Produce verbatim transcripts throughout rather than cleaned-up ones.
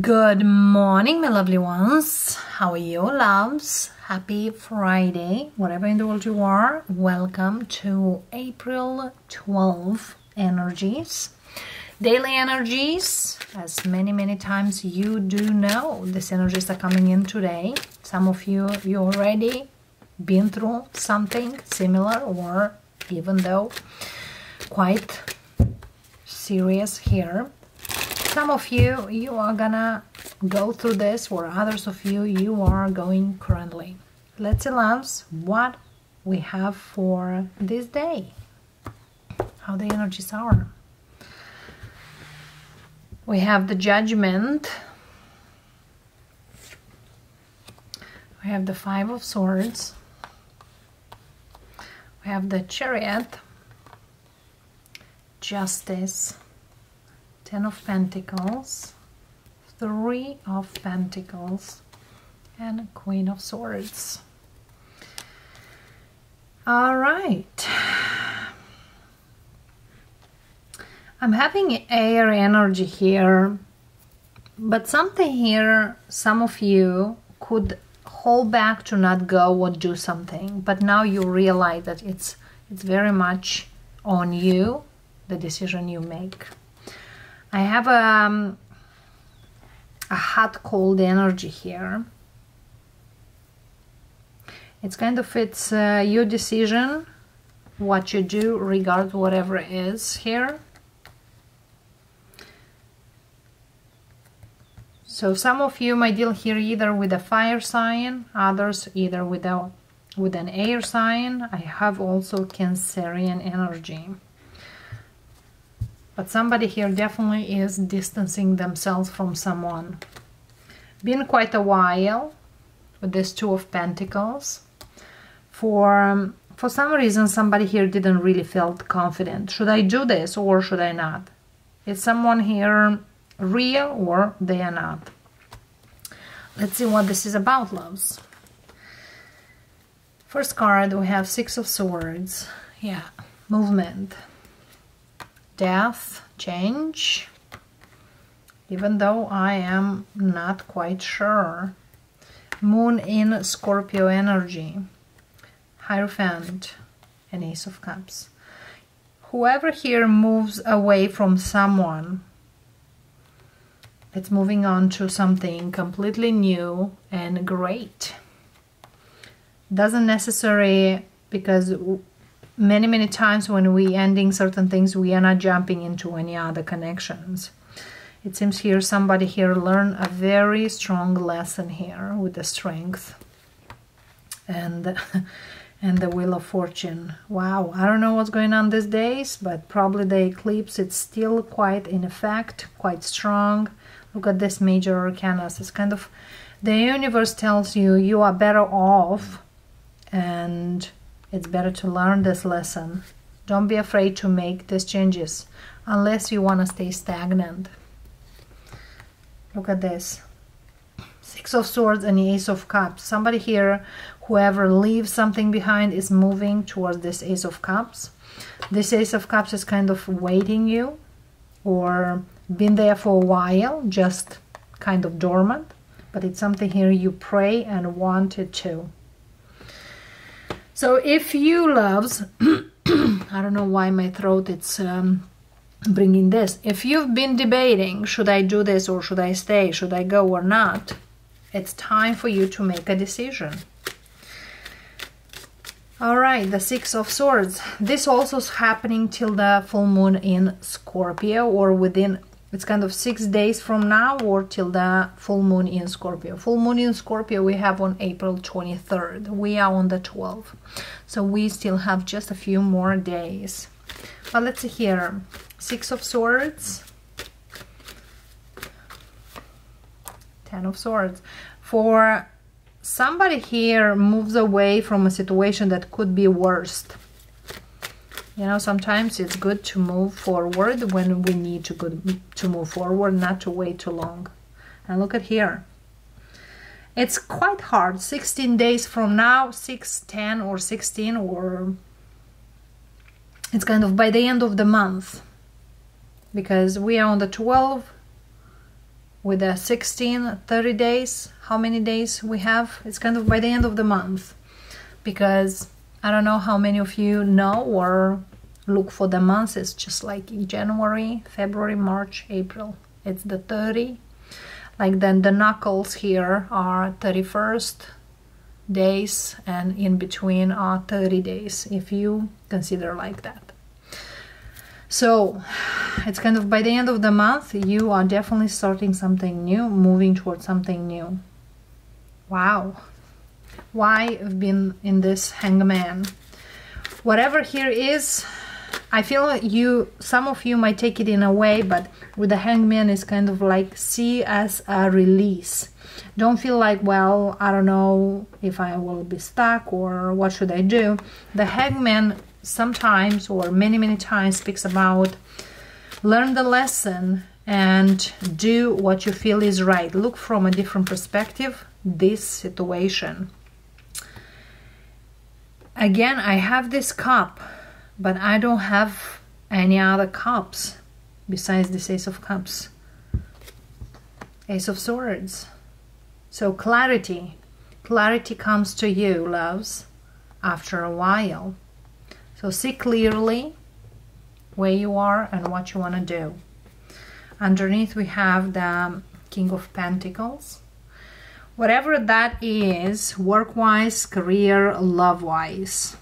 Good morning, my lovely ones. How are you, loves? Happy Friday, whatever in the world you are. Welcome to April twelfth energies, daily energies. As many many times you do know, these energies are coming in today. Some of you you already been through something similar, or even though quite serious here. Some of you, you are gonna go through this, or others of you, you are going currently. Let's see, loves, what we have for this day, how the energies are. We have the Judgment. We have the Five of Swords. We have the Chariot. Justice. Ten of Pentacles, Three of Pentacles, and Queen of Swords. All right. I'm having air energy here, but something here, some of you could hold back to not go or do something, but now you realize that it's, it's very much on you, the decision you make. I have a, um, a hot cold energy here. It's kind of it's uh, your decision what you do, regard whatever it is here. So some of you might deal here either with a fire sign, others either with a, with an air sign. I have also Cancerian energy. But somebody here definitely is distancing themselves from someone. Been quite a while with this Two of Pentacles. For, um, for some reason, somebody here didn't really feel confident. Should I do this or should I not? Is someone here real or they are not? Let's see what this is about, loves. First card, we have Six of Swords. Yeah, movement. Death, change, even though I am not quite sure. Moon in Scorpio energy, Hierophant, and Ace of Cups. Whoever here moves away from someone, it's moving on to something completely new and great. Doesn't necessarily, because many, many times when we ending certain things, we are not jumping into any other connections. It seems here somebody here learned a very strong lesson here with the Strength and, and the Wheel of Fortune. Wow, I don't know what's going on these days, but probably the eclipse, it's still quite in effect, quite strong. Look at this Major Arcana. It's kind of, the universe tells you, you are better off and it's better to learn this lesson. Don't be afraid to make these changes unless you want to stay stagnant. Look at this. Six of Swords and the Ace of Cups. Somebody here, whoever leaves something behind, is moving towards this Ace of Cups. This Ace of Cups is kind of waiting you, or been there for a while, just kind of dormant. But it's something here you pray and wanted to. So if you, loves, I don't know why my throat it's um, bringing this. If you've been debating, should I do this or should I stay, should I go or not, it's time for you to make a decision. All right, the Six of Swords. This also is happening till the full moon in Scorpio, or within, it's kind of six days from now, or till the full moon in Scorpio. Full moon in Scorpio we have on April twenty-third. We are on the twelfth. So we still have just a few more days. But let's see here. Six of Swords. Ten of Swords. For somebody here moves away from a situation that could be worse. You know, sometimes it's good to move forward when we need to go to move forward, not to wait too long. And look at here. It's quite hard. sixteen days from now, six, ten, or sixteen, or it's kind of by the end of the month. Because we are on the twelfth, with the sixteen, thirty days, how many days we have. It's kind of by the end of the month, because I don't know how many of you know or look for the months. It's just like January, February, March, April. It's the thirty. Like then the knuckles here are thirty-first days, and in between are thirty days, if you consider like that. So it's kind of by the end of the month, you are definitely starting something new, moving towards something new. Wow. Why I've been in this hangman. Whatever here is, I feel you, some of you might take it in a way, but with the hangman is kind of like see as a release. Don't feel like, well, I don't know if I will be stuck or what should I do. The hangman sometimes or many, many times speaks about learn the lesson and do what you feel is right. Look from a different perspective, this situation. Again, I have this cup, but I don't have any other cups besides this Ace of Cups, Ace of Swords. So clarity, clarity comes to you, loves, after a while. So see clearly where you are and what you want to do. Underneath we have the King of Pentacles. Whatever that is, work-wise, career, love-wise.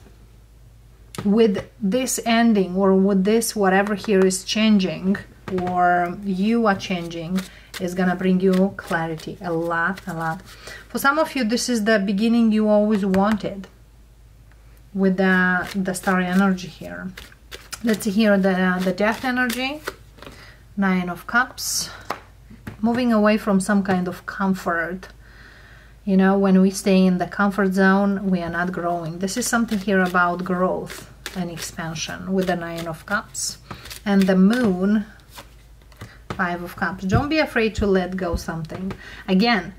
With this ending or with this whatever here is changing or you are changing, is gonna bring you clarity, a lot, a lot. For some of you, this is the beginning you always wanted with the, the star energy here. Let's see here the, the death energy, Nine of Cups, moving away from some kind of comfort. You know, when we stay in the comfort zone, we are not growing. This is something here about growth and expansion with the Nine of Cups and the Moon, Five of Cups. Don't be afraid to let go something. Again,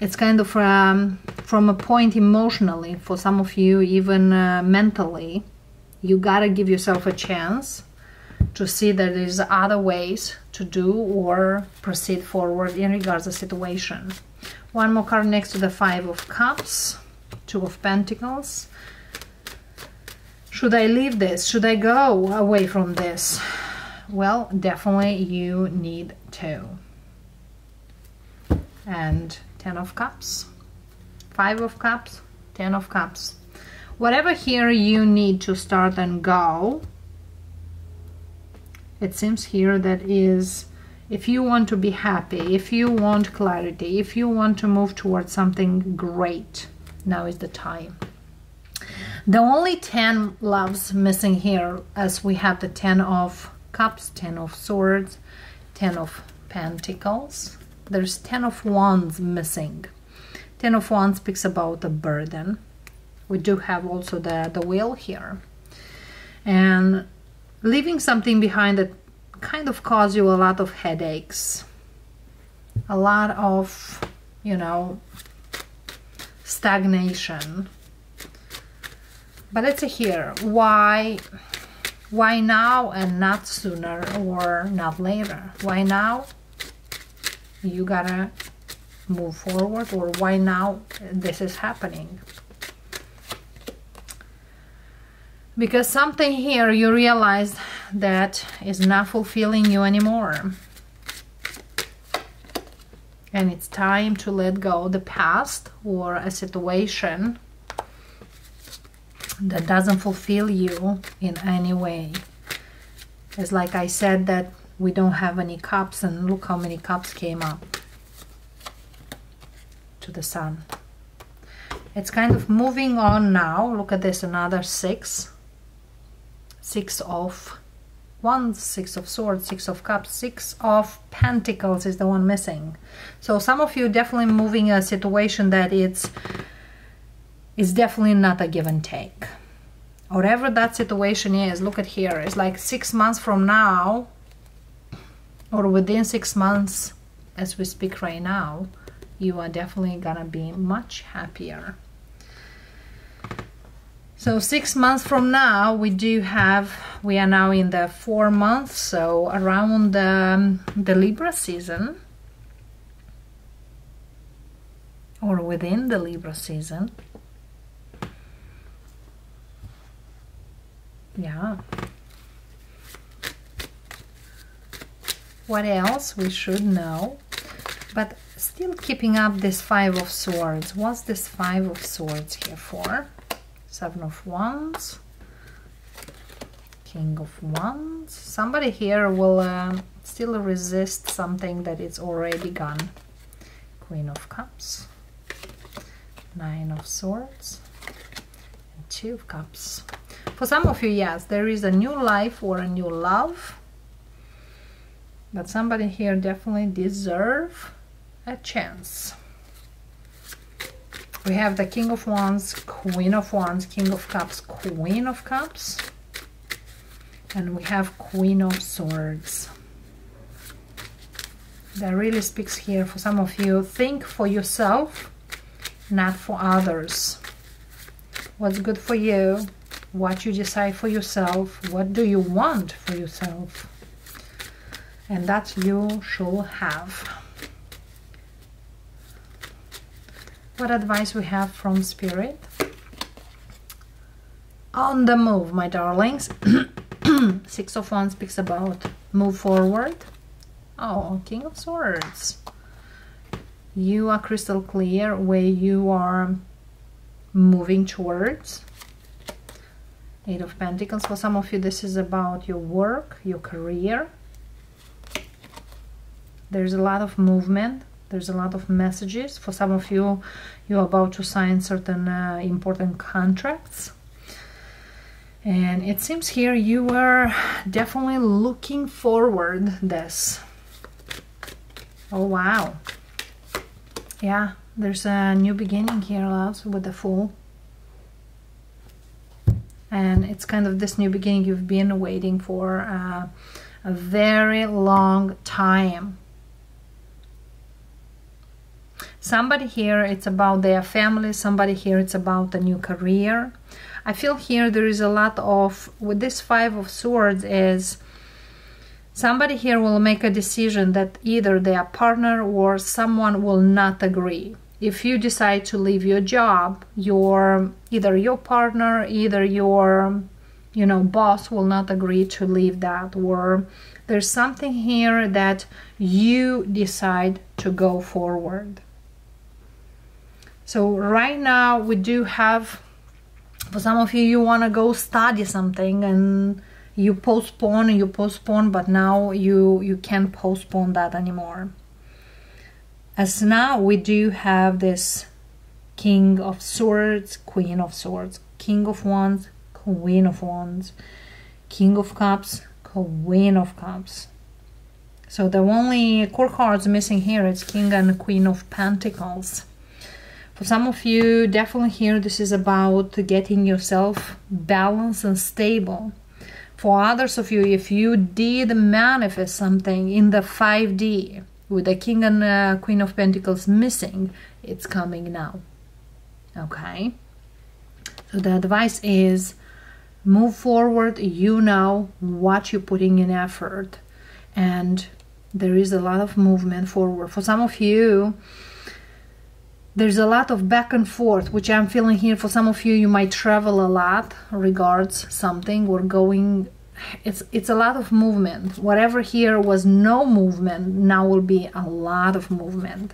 it's kind of um, from a point emotionally, for some of you, even uh, mentally, you gotta give yourself a chance to see that there's other ways to do or proceed forward in regards to situation. One more card next to the Five of Cups, Two of Pentacles. Should I leave this? Should I go away from this? Well, definitely you need to. And Ten of Cups, Five of Cups, Ten of Cups. Whatever here you need to start and go, it seems here that is, if you want to be happy, if you want clarity, if you want to move towards something great, now is the time. The only ten loves missing here, as we have the Ten of Cups, Ten of Swords, Ten of Pentacles. There's Ten of Wands missing. Ten of Wands speaks about a burden. We do have also the, the Wheel here. And leaving something behind that kind of cause you a lot of headaches, a lot of, you know, stagnation. But let's see here, why, why now and not sooner or not later? Why now? You gotta move forward, or why now this is happening? Because something here you realize that is not fulfilling you anymore. And it's time to let go the past or a situation that doesn't fulfill you in any way. It's like I said that we don't have any cups, and look how many cups came up to the sun. It's kind of moving on now. Look at this, another six. Six of Wands, Six of Swords, Six of Cups, Six of Pentacles is the one missing. So some of you definitely moving a situation that it's, it's definitely not a give and take. Whatever that situation is, look at here. It's like six months from now, or within six months as we speak right now, you are definitely gonna be much happier. So six months from now, we do have, we are now in the four months, so around the, the Libra season, or within the Libra season. Yeah. What else we should know? But still keeping up this Five of Swords. What's this Five of Swords here for? Seven of Wands, King of Wands. Somebody here will uh, still resist something that it's already gone. Queen of Cups, Nine of Swords, and Two of Cups. For some of you, yes, there is a new life or a new love, but somebody here definitely deserves a chance. We have the King of Wands, Queen of Wands, King of Cups, Queen of Cups, and we have Queen of Swords. That really speaks here for some of you. Think for yourself, not for others. What's good for you, what you decide for yourself, what do you want for yourself, and that you shall have. What advice we have from Spirit? On the move, my darlings. Six of Wands speaks about move forward. Oh, King of Swords. You are crystal clear where you are moving towards. Eight of Pentacles. For some of you, this is about your work, your career. There's a lot of movement. There's a lot of messages. For some of you, you're about to sign certain uh, important contracts. And it seems here you are definitely looking forward to this. Oh, wow. Yeah, there's a new beginning here, loves, with the Fool. And it's kind of this new beginning you've been waiting for uh, a very long time. Somebody here, it's about their family. Somebody here, it's about a new career. I feel here there is a lot of, with this Five of Swords, is somebody here will make a decision that either their partner or someone will not agree. If you decide to leave your job, your either your partner, either your, you know, boss will not agree to leave that, or there's something here that you decide to go forward. So right now we do have, for some of you, you want to go study something and you postpone, you postpone, but now you, you can't postpone that anymore. As now we do have this King of Swords, Queen of Swords, King of Wands, Queen of Wands, King of Cups, Queen of Cups. So the only core cards missing here is King and Queen of Pentacles. For some of you, definitely here, this is about getting yourself balanced and stable. For others of you, if you did manifest something in the five D with the King and uh, Queen of Pentacles missing, it's coming now. Okay? So the advice is move forward. You know what you're putting in effort. And there is a lot of movement forward. For some of you, there's a lot of back and forth, which I'm feeling here. For some of you, you might travel a lot regards something or going. It's, it's a lot of movement. Whatever here was no movement, now will be a lot of movement.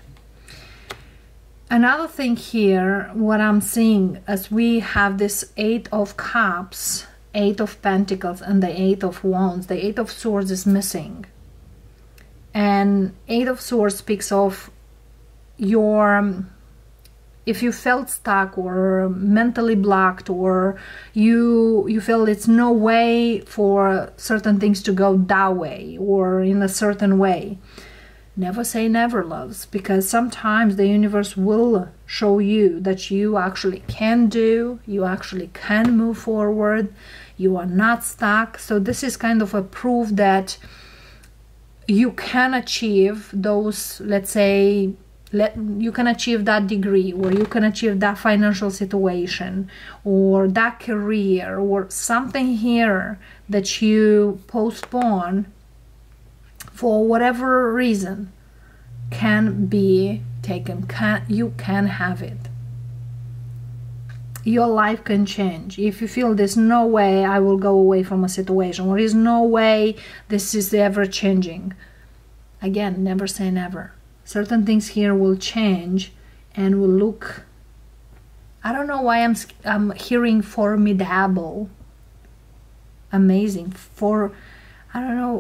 Another thing here, what I'm seeing, as we have this Eight of Cups, Eight of Pentacles, and the Eight of Wands. The Eight of Swords is missing. And Eight of Swords speaks of your... If you felt stuck or mentally blocked, or you you feel it's no way for certain things to go that way or in a certain way, never say never, loves, because sometimes the universe will show you that you actually can do, you actually can move forward, you are not stuck. So this is kind of a proof that you can achieve those, let's say, Let, you can achieve that degree, or you can achieve that financial situation, or that career, or something here that you postpone for whatever reason can be taken, can, you can have it. Your life can change. If you feel there's no way I will go away from a situation, or there's no way this is ever changing, again, never say never. Certain things here will change and will look... I don't know why I'm, I'm hearing formidable. Amazing. For, I don't know,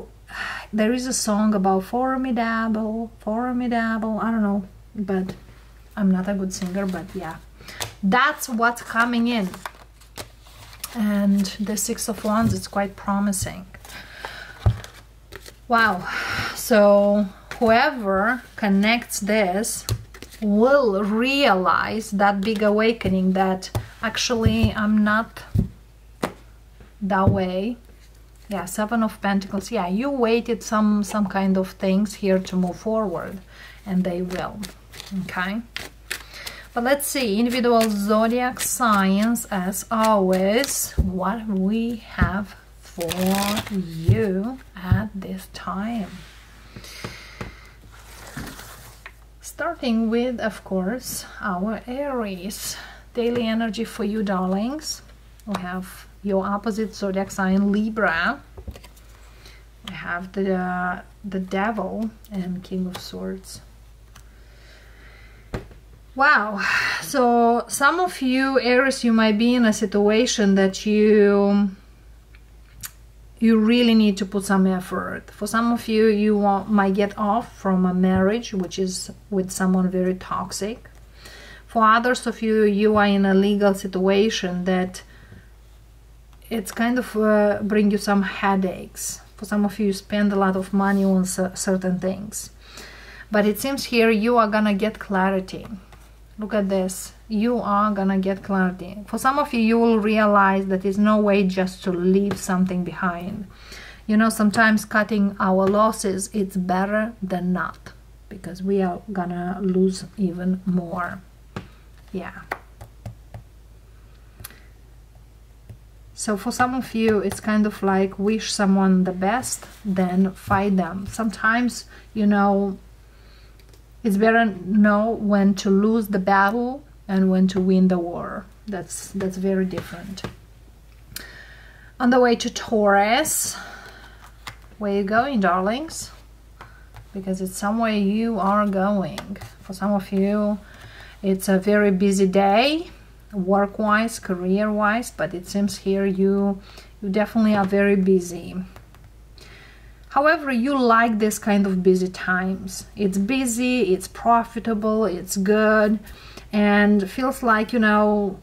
there is a song about formidable, formidable, I don't know, but I'm not a good singer, but yeah. That's what's coming in. And the Six of Wands, it's quite promising. Wow. So whoever connects this will realize that big awakening that actually I'm not that way. Yeah, Seven of Pentacles. Yeah, you waited some some kind of things here to move forward, and they will. Okay. But let's see, individual zodiac signs, as always, what we have for you at this time. Starting with, of course, our Aries. Daily energy for you, darlings. We have your opposite zodiac sign, Libra. We have the, uh, the Devil and King of Swords. Wow, so some of you, Aries, you might be in a situation that you you really need to put some effort. For some of you, you want, might get off from a marriage, which is with someone very toxic. For others of you, you are in a legal situation that it's kind of uh, bring you some headaches. For some of you, you spend a lot of money on certain things. But it seems here you are gonna get clarity. Look at this. You are gonna get clarity. For some of you, you will realize that there's no way just to leave something behind. You know, sometimes cutting our losses, it's better than not, because we are gonna lose even more. Yeah. So for some of you, it's kind of like wish someone the best, then fight them. Sometimes, you know, it's better know when to lose the battle and when to win the war. That's that's very different. On the way to Taurus, where are you going, darlings? Because it's somewhere you are going. For some of you, it's a very busy day, work-wise, career-wise, but it seems here you you definitely are very busy. However, you like this kind of busy times. It's busy, it's profitable, it's good, and feels like, you know,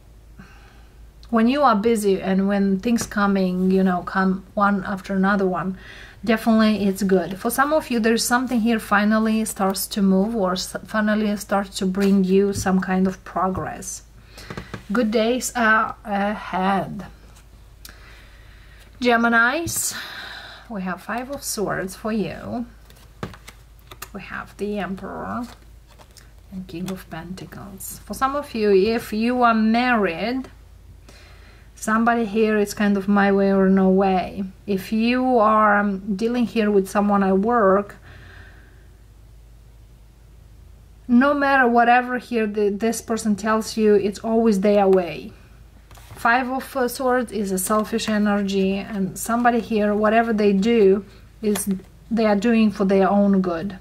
when you are busy and when things coming, you know, come one after another one, definitely it's good. For some of you, there's something here finally starts to move, or finally starts to bring you some kind of progress. Good days are ahead. Geminis. We have Five of Swords for you. We have the Emperor and King of Pentacles. For some of you, if you are married, somebody here is kind of my way or no way. If you are dealing here with someone at work, no matter whatever here the, this person tells you, it's always their way. Five of Swords is a selfish energy, and somebody here, whatever they do, is they are doing for their own good.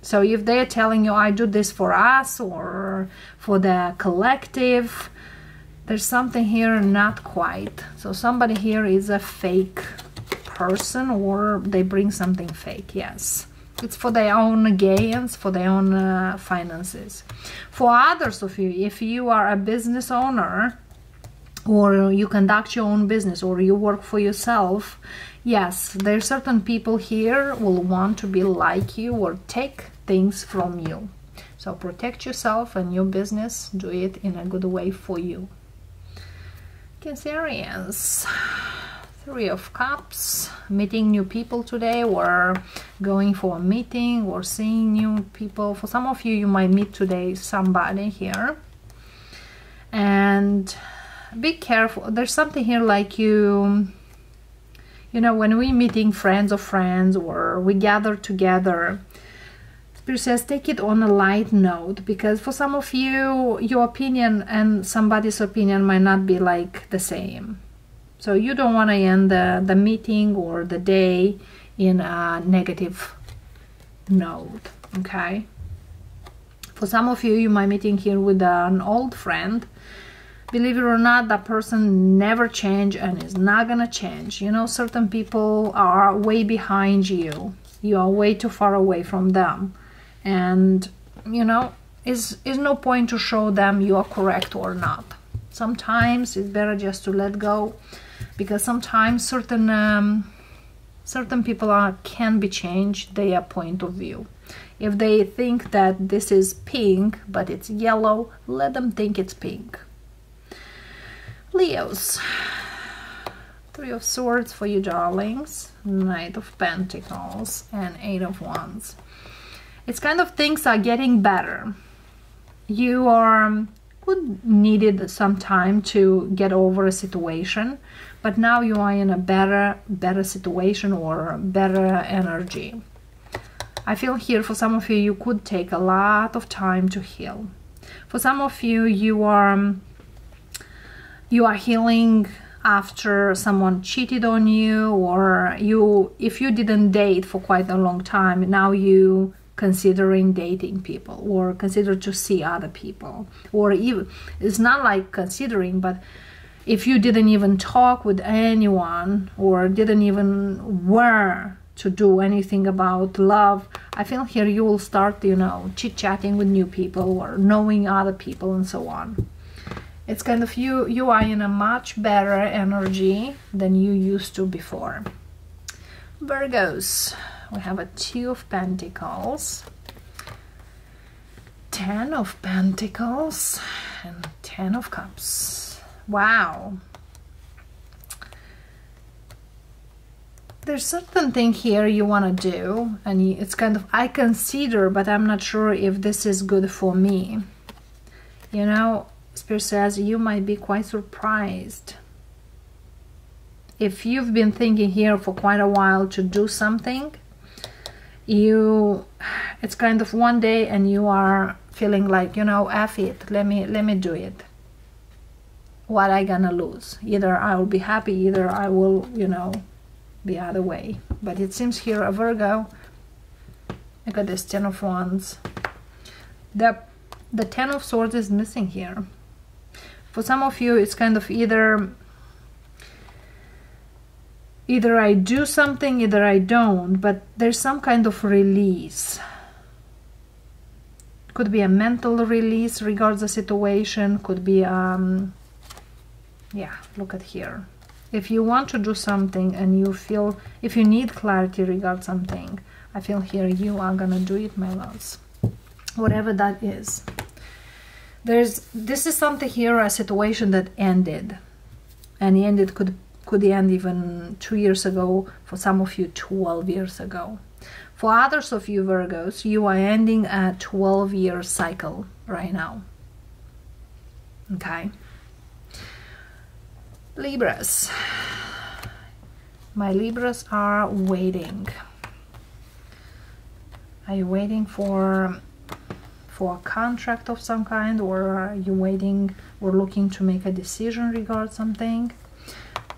So if they are telling you, I do this for us or for the collective, there's something here not quite. So somebody here is a fake person, or they bring something fake, yes. It's for their own gains, for their own uh, finances. For others of you, if you are a business owner, or you conduct your own business, or you work for yourself, yes, there are certain people here will want to be like you or take things from you. So protect yourself and your business. Do it in a good way for you. Cancerians, Three of Cups, meeting new people today, or going for a meeting, or seeing new people. For some of you, you might meet today somebody here. And be careful, there's something here like you you know, when we're meeting friends of friends, or we gather together, Spirit says take it on a light note, because for some of you, your opinion and somebody's opinion might not be like the same. So you don't want to end the, the meeting or the day in a negative note, okay? For some of you, you might be meeting here with an old friend. Believe it or not, that person never changed and is not gonna change. You know, certain people are way behind you. You are way too far away from them. And, you know, it's, it's no point to show them you are correct or not. Sometimes it's better just to let go, because sometimes certain, um, certain people are, can be changed, their point of view. If they think that this is pink, but it's yellow, let them think it's pink. Leos, Three of Swords for you darlings, Knight of Pentacles, and Eight of Wands. It's kind of things are getting better. You are would needed some time to get over a situation, but now you are in a better, better situation or better energy. I feel here for some of you, you could take a lot of time to heal. For some of you, you are... You are healing after someone cheated on you, or you, if you didn't date for quite a long time, now you considering dating people or consider to see other people, or even it's not like considering, but if you didn't even talk with anyone or didn't even were to do anything about love, I feel here you will start, you know, chit-chatting with new people or knowing other people and so on. It's kind of you, you are in a much better energy than you used to before. Virgos, we have a Two of Pentacles, Ten of Pentacles, and Ten of Cups. Wow. There's certain thing here you want to do, and it's kind of, I consider, but I'm not sure if this is good for me. You know, Spirit says you might be quite surprised. If you've been thinking here for quite a while to do something, you it's kind of one day and you are feeling like, you know, F it, let me let me do it. What I gonna lose? Either I will be happy, either I will, you know, be other way. But it seems here a Virgo, I got this Ten of Wands. The the Ten of Swords is missing here. For some of you, it's kind of either either I do something, either I don't, but there's some kind of release. Could be a mental release regards the situation, could be, um, yeah, look at here. If you want to do something and you feel, if you need clarity regards something, I feel here you are gonna do it, my loves. Whatever that is. There's, this is something here, a situation that ended, and ended could could end even two years ago, for some of you twelve years ago. For others of you Virgos, you are ending a twelve year cycle right now. Okay. Libras. My Libras are waiting. Are you waiting for for a contract of some kind, or are you waiting or looking to make a decision regarding something?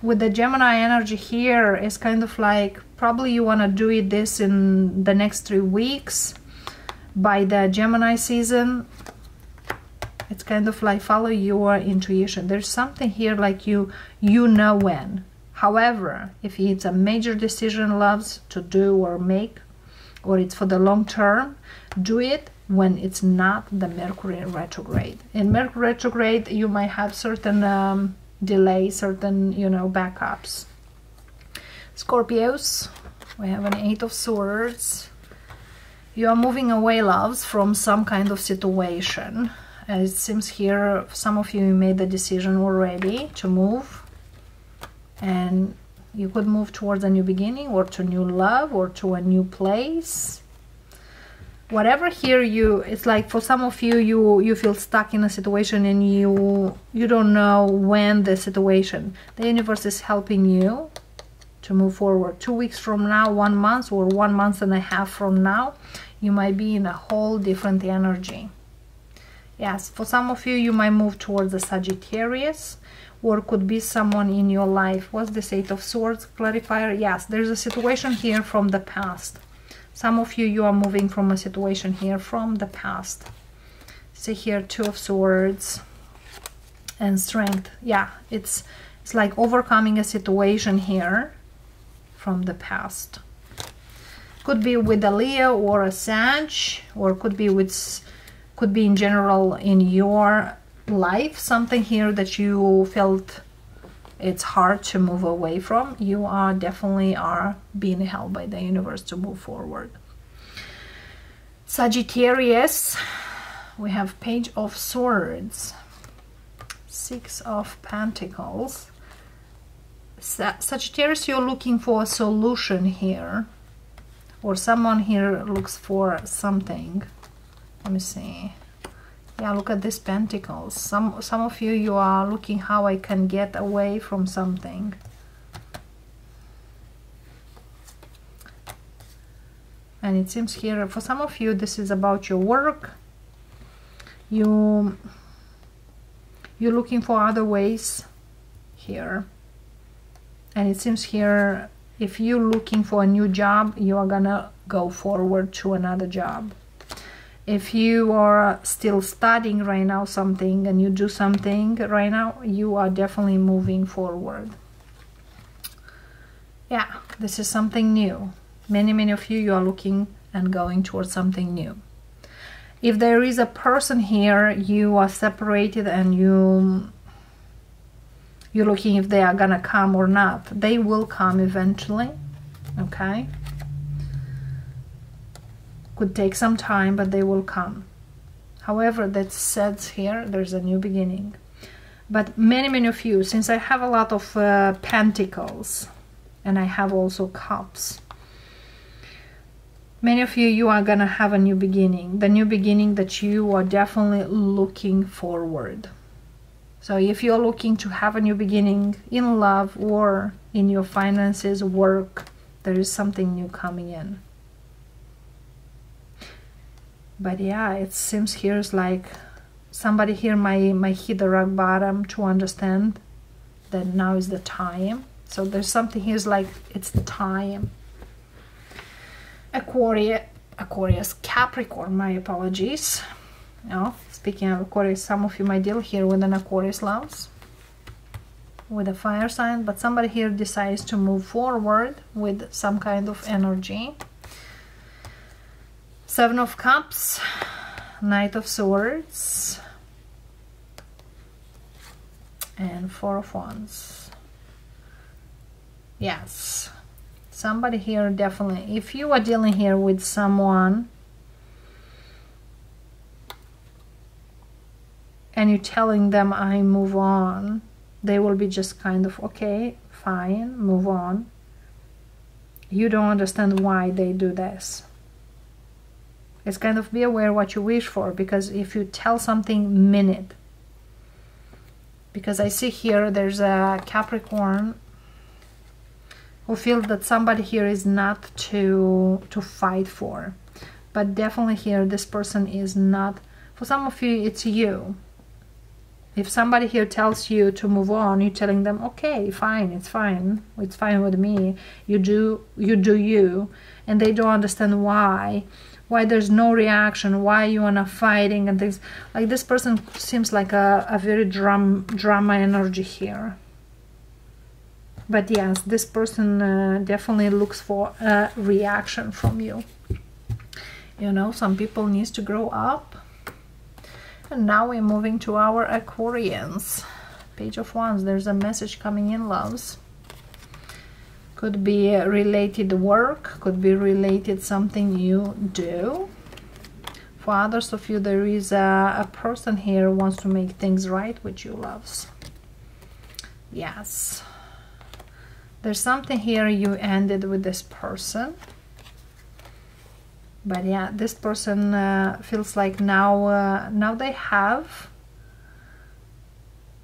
With the Gemini energy here, it's kind of like probably you want to do it this in the next three weeks by the Gemini season. It's kind of like follow your intuition. There's something here like you you know when. However, if it's a major decision loves to do or make, or it's for the long term, do it when it's not the Mercury retrograde. In Mercury retrograde, you might have certain um, delays, certain, you know, backups. Scorpios, we have an Eight of Swords. You are moving away, loves, from some kind of situation. And it seems here some of you made the decision already to move, and you could move towards a new beginning, or to new love, or to a new place. Whatever here you, it's like for some of you, you you feel stuck in a situation and you you don't know when the situation. The universe is helping you to move forward. Two weeks from now, one month, or one month and a half from now, you might be in a whole different energy. Yes, for some of you, you might move towards the Sagittarius, or could be someone in your life. What's this Eight of Swords clarifier? Yes, there's a situation here from the past. Some of you, you are moving from a situation here from the past. See here, Two of Swords and Strength. Yeah, it's, it's like overcoming a situation here from the past. Could be with a Leo or a Sag, or could be with, could be in general in your life, something here that you felt it's hard to move away from. You are definitely are being held by the universe to move forward. Sagittarius, we have Page of Swords, Six of Pentacles. Sagittarius, you're looking for a solution here, or someone here looks for something. Let me see. Yeah, look at these Pentacles. Some some of you, you are looking how I can get away from something. And it seems here, for some of you, this is about your work. You, you're looking for other ways here. And it seems here, if you're looking for a new job, you are gonna go forward to another job. If you are still studying right now something and you do something right now, you are definitely moving forward. Yeah, this is something new. Many, many of you, you are looking and going towards something new. If there is a person here, you are separated and you, you're looking if they are gonna come or not. They will come eventually, okay? Could take some time, but they will come. However, that says here, there's a new beginning. But many, many of you, since I have a lot of uh, pentacles, and I have also cups, many of you, you are gonna have a new beginning. The new beginning that you are definitely looking forward. So if you're looking to have a new beginning in love or in your finances, work, there is something new coming in. But yeah, it seems here's like somebody here might, might hit the rock bottom to understand that now is the time. So there's something here's like it's the time. Aquarius, Aquarius, Capricorn, my apologies. No, speaking of Aquarius, some of you might deal here with an Aquarius loves, with a fire sign, but somebody here decides to move forward with some kind of energy. Seven of Cups, Knight of Swords, and Four of Wands. Yes, somebody here definitely, if you are dealing here with someone and you're telling them I move on, they will be just kind of, okay, fine, move on. You don't understand why they do this. It's kind of be aware what you wish for, because if you tell something, mean it. Because I see here there's a Capricorn who feels that somebody here is not to to fight for. But definitely here this person is not, for some of you it's you. If somebody here tells you to move on, you're telling them, okay, fine, it's fine, it's fine with me, you do you do you, and they don't understand why. Why there's no reaction, why you are not fighting and things. Like this person seems like a, a very drum, drama energy here. But yes, this person uh, definitely looks for a reaction from you. You know, some people need to grow up. And now we're moving to our Aquarians. Page of Wands, there's a message coming in, loves. Could be related work, could be related something you do. For others of you, there is a, a person here who wants to make things right with you, loves. Yes. There's something here you ended with this person. But yeah, this person uh, feels like now, uh, now they have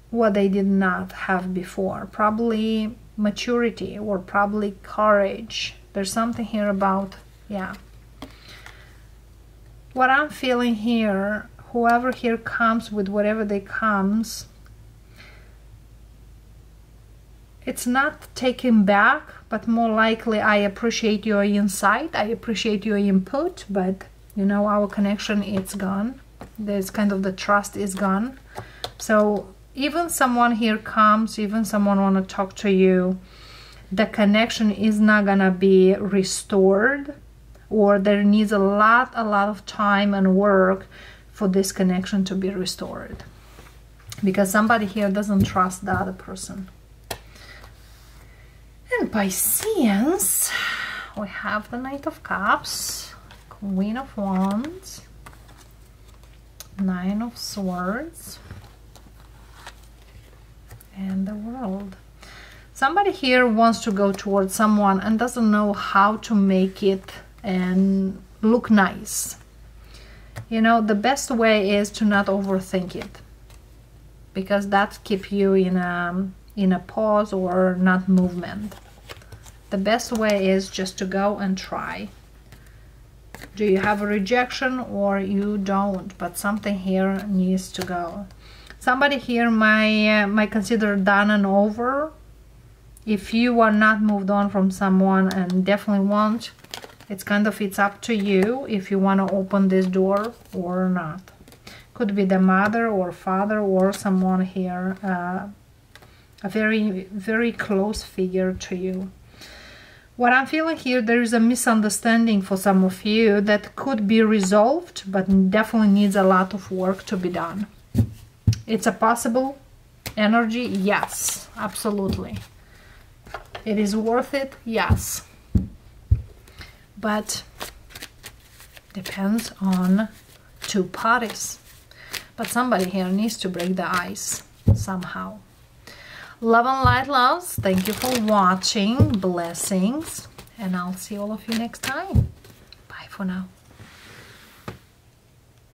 what they did not have before. Probably maturity or probably courage. There's something here about, yeah, what I'm feeling here, whoever here comes with whatever they comes, it's not taken back, but more likely I appreciate your insight, I appreciate your input, but you know, our connection, it's gone. There's kind of the trust is gone. So even someone here comes, even someone want to talk to you, the connection is not gonna be restored, or there needs a lot, a lot of time and work for this connection to be restored, because somebody here doesn't trust the other person. And Pisceans, we have the Knight of Cups, Queen of Wands, Nine of Swords, and the World. Somebody here wants to go towards someone and doesn't know how to make it and look nice. You know, the best way is to not overthink it, because that keeps you in a in a pause or not movement. The best way is just to go and try. Do you have a rejection or you don't? But something here needs to go. Somebody here might, uh, might consider done and over. If you are not moved on from someone and definitely won't, it's kind of, it's up to you if you want to open this door or not. Could be the mother or father or someone here, uh, a very, very close figure to you. What I'm feeling here, there is a misunderstanding for some of you that could be resolved, but definitely needs a lot of work to be done. It's a possible energy, yes, absolutely. It is worth it, yes. But depends on two parties. But somebody here needs to break the ice somehow. Love and light, loves. Thank you for watching. Blessings. And I'll see all of you next time. Bye for now.